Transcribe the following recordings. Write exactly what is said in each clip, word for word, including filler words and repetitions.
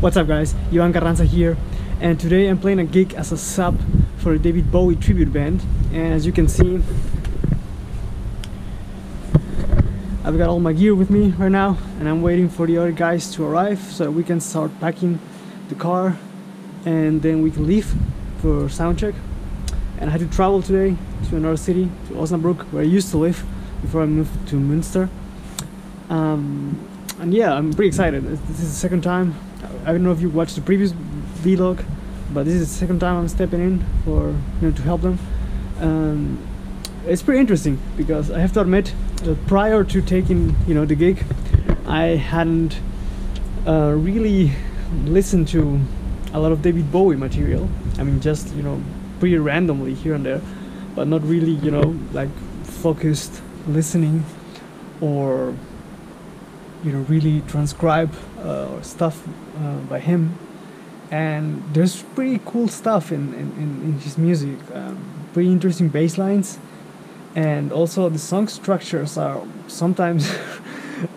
What's up guys, Ivan Carranza here, and today I'm playing a gig as a sub for a David Bowie tribute band. And as you can see, I've got all my gear with me right now, and I'm waiting for the other guys to arrive so that we can start packing the car and then we can leave for sound check. And I had to travel today to another city, to Osnabrück, where I used to live before I moved to Münster. Um, and yeah, I'm pretty excited. This is the second time. I don't know if you watched the previous vlog, but this is the second time I'm stepping in for, you know, to help them. Um, it's pretty interesting because I have to admit that prior to taking, you know, the gig, I hadn't uh, really listened to a lot of David Bowie material. I mean, just, you know, pretty randomly here and there, but not really, you know, like focused listening or, you know, really transcribe uh, stuff uh, by him. And there's pretty cool stuff in, in, in his music, um, pretty interesting bass lines, and also the song structures are sometimes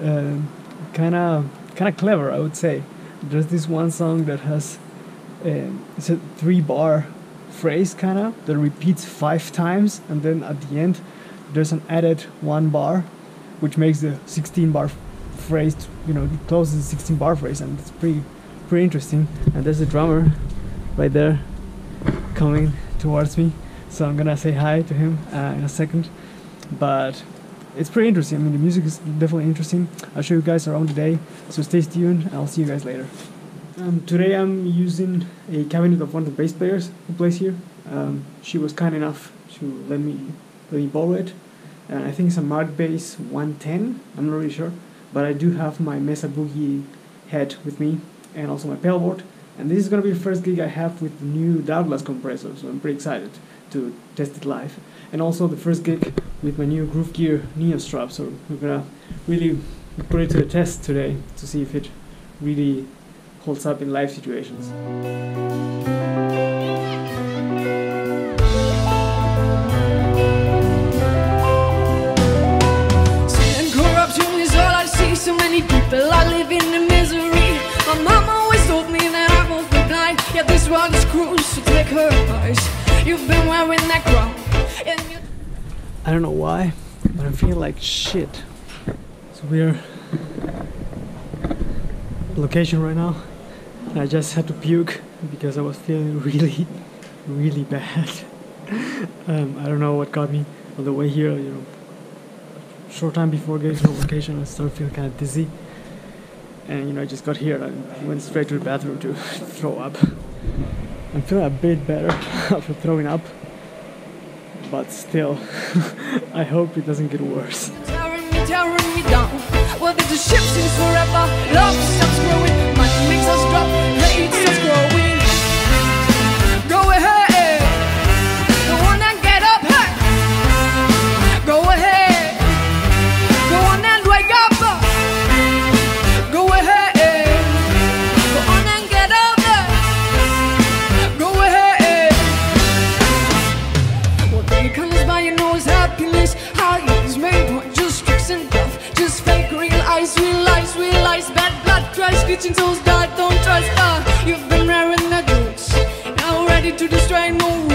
kind of kind of clever, I would say. There's this one song that has uh, it's a three bar phrase kind of that repeats five times, and then at the end there's an added one bar which makes the sixteen bar phrase, you know, it closes the sixteen bar phrase, and it's pretty pretty interesting. And there's a drummer right there coming towards me, so I'm gonna say hi to him uh, in a second. But it's pretty interesting. I mean, the music is definitely interesting. I'll show you guys around today, so stay tuned and I'll see you guys later. Um, today I'm using a cabinet of one of the bass players who plays here. Um, she was kind enough to let me let me borrow it, and I think it's a Mark Bass one ten, I'm not really sure. But I do have my Mesa Boogie head with me, and also my pedalboard. And this is going to be the first gig I have with the new Douglas compressor, so I'm pretty excited to test it live. And also the first gig with my new GruvGear neo strap, so we're going to really put it to the test today to see if it really holds up in live situations. So many people are living in misery. My mom always told me that I won't be blind. Yeah, this world is cruel, so take her advice. You've been wearing that crown. I don't know why, but I'm feeling like shit. So we're location right now. And I just had to puke because I was feeling really, really bad. um, I don't know what got me on the way here, you know. Short time before getting to the location, I started feeling kind of dizzy, and you know, I just got here and I went straight to the bathroom to throw up. I'm feeling a bit better after throwing up, but still, I hope it doesn't get worse. Tearing me, tearing me down. Well, there's a ship since forever. Love stops growing. Money makes us drop. Hate stops growing. Go ahead. Don't wanna get up. Hey. Go ahead. Kitchen tools, God, don't trust her. You've been wearing the goods, now ready to destroy no